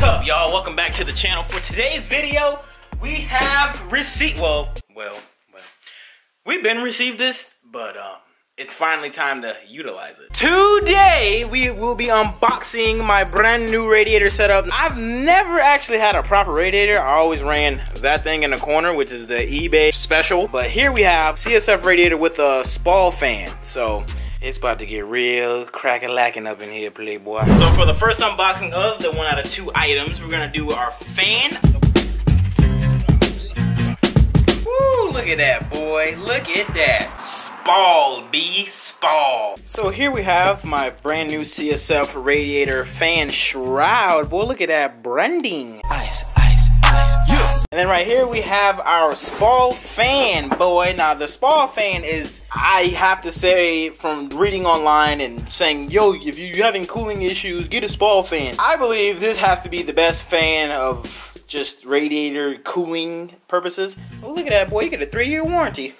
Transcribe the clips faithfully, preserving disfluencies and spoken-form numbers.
What's up, y'all? Welcome back to the channel. For today's video, we have received, well, well, well, we've been received this, but um, it's finally time to utilize it. Today, we will be unboxing my brand new radiator setup. I've never actually had a proper radiator. I always ran that thing in the corner, which is the eBay special. But here we have C S F radiator with a Spal fan. So it's about to get real crack-a-lacking up in here, playboy. So for the first unboxing of the one out of two items, we're gonna do our fan. Woo, look at that, boy. Look at that. Spal, B, Spal. So here we have my brand new C S F radiator fan shroud. Boy, look at that branding. Ice, ice, ice, yeah. And then right here we have our Spal fan, boy. Now the Spal fan is, I have to say, from reading online and saying, yo, if you're having cooling issues, get a Spal fan. I believe this has to be the best fan of just radiator cooling purposes. Oh, look at that, boy, you get a three year warranty.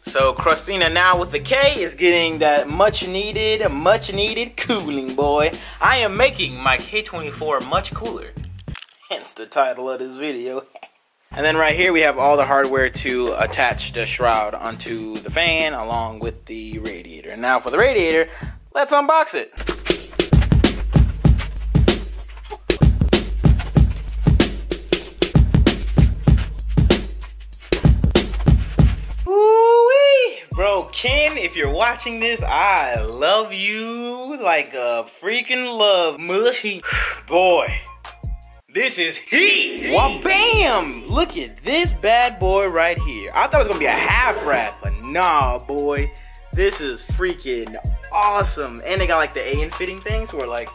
So Christina now with the K is getting that much needed, much needed cooling, boy. I am making my K twenty-four much cooler. Hence the title of this video. And then right here we have all the hardware to attach the shroud onto the fan along with the radiator. And now for the radiator, let's unbox it. Ooh-wee! Bro, Ken, if you're watching this, I love you like a freaking love mushy boy. This is heat! Well, bam! Look at this bad boy right here. I thought it was gonna be a half wrap, but nah, boy. This is freaking awesome. And they got like the A N fitting things where like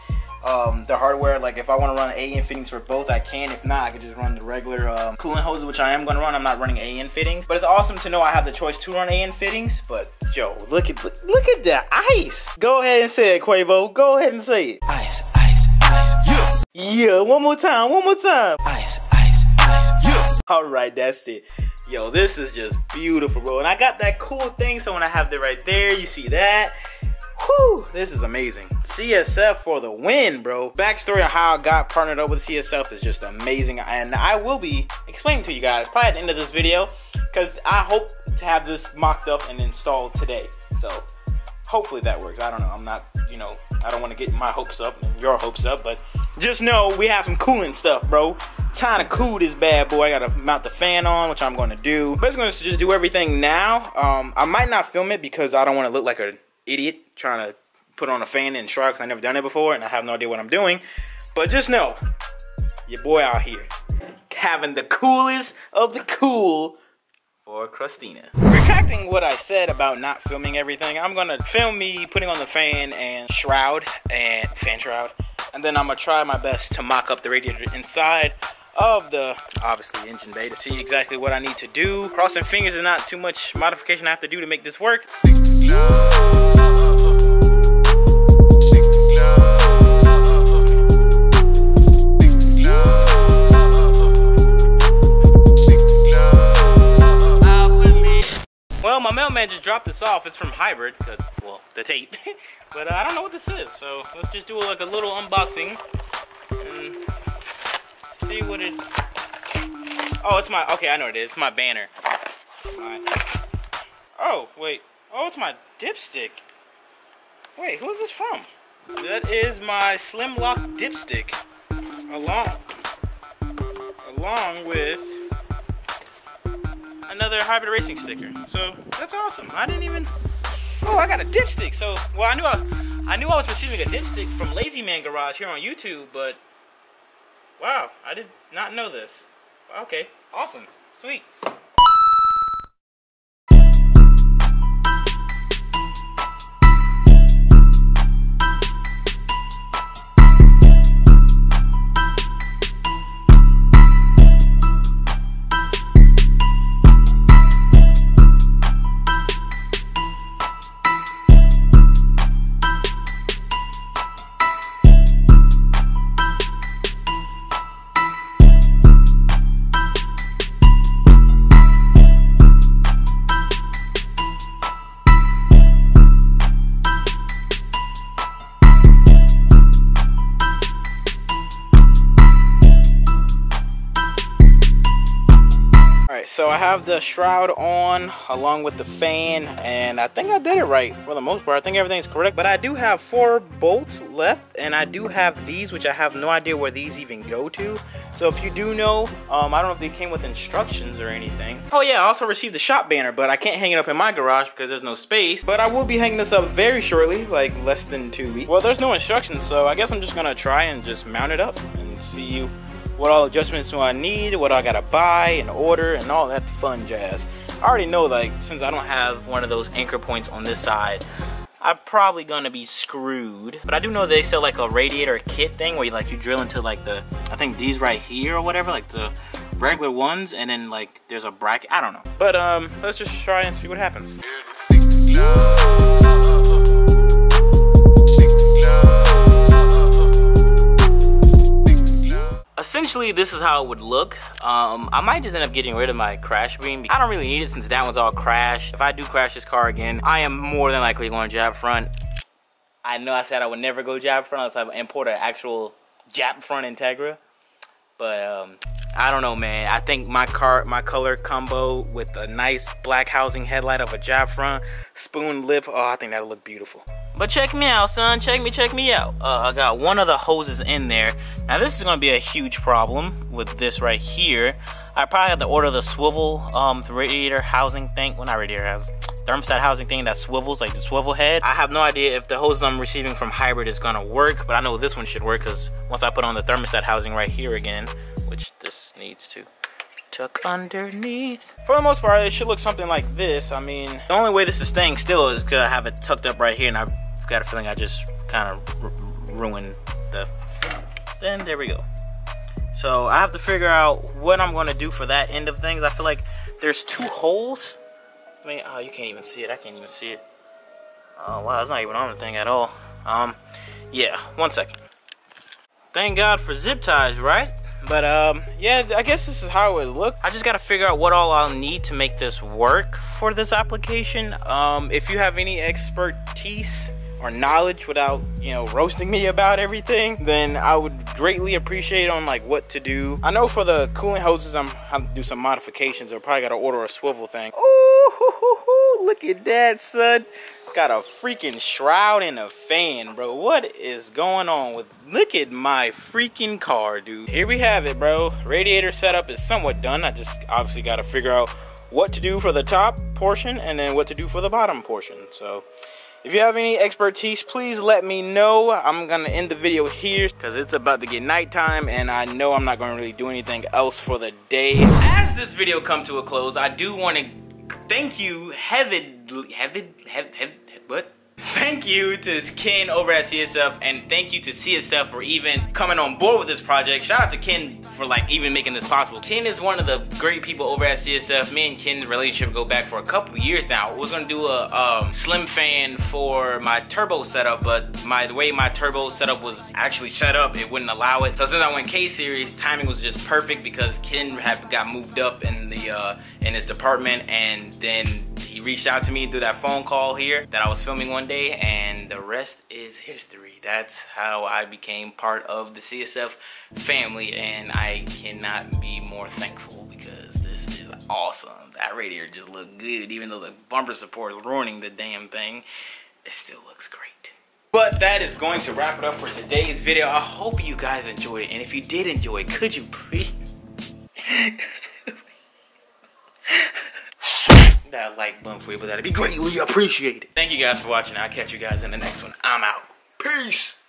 um, the hardware, like if I wanna run A N fittings for both, I can. If not, I could just run the regular um, coolant hoses, which I am gonna run. I'm not running A N fittings. But it's awesome to know I have the choice to run A N fittings. But yo, look at, look, look at the ice. Go ahead and say it, Quavo. Go ahead and say it. Ice, ice, ice, yeah. Yeah, one more time, one more time. Ice, ice, ice, yeah. All right, that's it. Yo, this is just beautiful, bro. And I got that cool thing, so when I have that right there, you see that. Whew, this is amazing. C S F for the win, bro. Backstory on how I got partnered up with C S F is just amazing. And I will be explaining to you guys probably at the end of this video, because I hope to have this mocked up and installed today. So hopefully that works. I don't know. I'm not, you know, I don't want to get my hopes up and your hopes up, but just know we have some cooling stuff, bro. Time to cool this bad boy. I gotta mount the fan on, which I'm gonna do. But it's gonna just do everything now. Um, I might not film it because I don't want to look like an idiot trying to put on a fan and shroud, because I've never done it before and I have no idea what I'm doing. But just know, your boy out here having the coolest of the cool for Christina. Retracting what I said about not filming everything, I'm gonna film me putting on the fan and shroud and fan shroud, and then I'm gonna try my best to mock up the radiator inside of the, obviously, engine bay to see exactly what I need to do. Crossing fingers is not too much modification I have to do to make this work. Six love. Six love. Well, my mailman just dropped this off. It's from Hybrid, cause, well, the tape. But uh, I don't know what this is, so let's just do like a little unboxing and see what it. Oh, it's my. Okay, I know what it is. It's my banner. My... Oh wait. Oh, it's my dipstick. Wait, who is this from? That is my Slimlock dipstick, along along with another Hybrid Racing sticker. So that's awesome. I didn't even. Oh, I got a dipstick. So, well, I knew I, I knew I was receiving a dipstick from Lazy Man Garage here on YouTube, but wow, I did not know this. Okay, awesome, sweet. Alright, so I have the shroud on along with the fan, and I think I did it right for the most part. I think everything's correct, but I do have four bolts left, and I do have these, which I have no idea where these even go to. So if you do know, um, I don't know if they came with instructions or anything. Oh yeah, I also received the shop banner, but I can't hang it up in my garage because there's no space. But I will be hanging this up very shortly, like less than two weeks. Well, there's no instructions, so I guess I'm just gonna try and just mount it up and see you. What all adjustments do I need, what I gotta buy and order and all that fun jazz. I already know, like, since I don't have one of those anchor points on this side, I'm probably gonna be screwed. But I do know they sell like a radiator kit thing where you like you drill into like the, I think these right here or whatever, like the regular ones, and then like there's a bracket, I don't know. But um, let's just try and see what happens. Essentially, this is how it would look. Um, I might just end up getting rid of my crash beam. I don't really need it since that one's all crashed. If I do crash this car again, I am more than likely going jab front. I know I said I would never go jab front unless I import an actual jab front Integra. But um, I don't know, man. I think my car, my color combo with a nice black housing headlight of a jab front, spoon lip. Oh, I think that'll look beautiful. But check me out, son. Check me, check me out. Uh, I got one of the hoses in there. Now, this is going to be a huge problem with this right here. I probably have to order the swivel um, the radiator housing thing. Well, not radiator housing. Thermostat housing thing that swivels, like the swivel head. I have no idea if the hose I'm receiving from Hybrid is going to work. But I know this one should work because once I put on the thermostat housing right here again, which this needs to tuck underneath. For the most part, it should look something like this. I mean, the only way this is staying still is because I have it tucked up right here, and I got a feeling I just kind of ruined the, then there we go. So I have to figure out what I'm going to do for that end of things. I feel like there's two holes. I mean, oh, you can't even see it. I can't even see it. Oh, wow, it's not even on the thing at all. Um, yeah, one second. Thank God for zip ties, right? But um, yeah, I guess this is how it would look. I just gotta figure out what all I'll need to make this work for this application. Um, if you have any expertise or knowledge without, you know, roasting me about everything, then I would greatly appreciate on like what to do. I know for the coolant hoses, I'm have to do some modifications. I probably gotta order a swivel thing. Ooh, look at that, son. Got a freaking shroud and a fan, bro. What is going on with, look at my freaking car, dude. Here we have it, bro. Radiator setup is somewhat done. I just obviously got to figure out what to do for the top portion and then what to do for the bottom portion. So if you have any expertise, please let me know. I'm gonna end the video here because it's about to get nighttime and I know I'm not gonna really do anything else for the day. As this video comes to a close, I do want to thank you heavidly, heavid, heavid, heavid, what? Thank you to Ken over at C S F, and thank you to C S F for even coming on board with this project. Shout out to Ken for like even making this possible. Ken is one of the great people over at C S F. Me and Ken's relationship go back for a couple years now. I was gonna do a um, slim fan for my turbo setup, but my the way my turbo setup was actually set up, it wouldn't allow it. So since I went K series, timing was just perfect because Ken had got moved up in the uh, in his department, and then he reached out to me through that phone call here that I was filming one day, and the rest is history. That's how I became part of the C S F family, and I cannot be more thankful because this is awesome. That radiator just looked good, even though the bumper support is ruining the damn thing. It still looks great. But that is going to wrap it up for today's video. I hope you guys enjoyed it, and if you did enjoy it, could you please that like button for you, but that'd be greatly appreciated. Thank you guys for watching. I'll catch you guys in the next one. I'm out. Peace.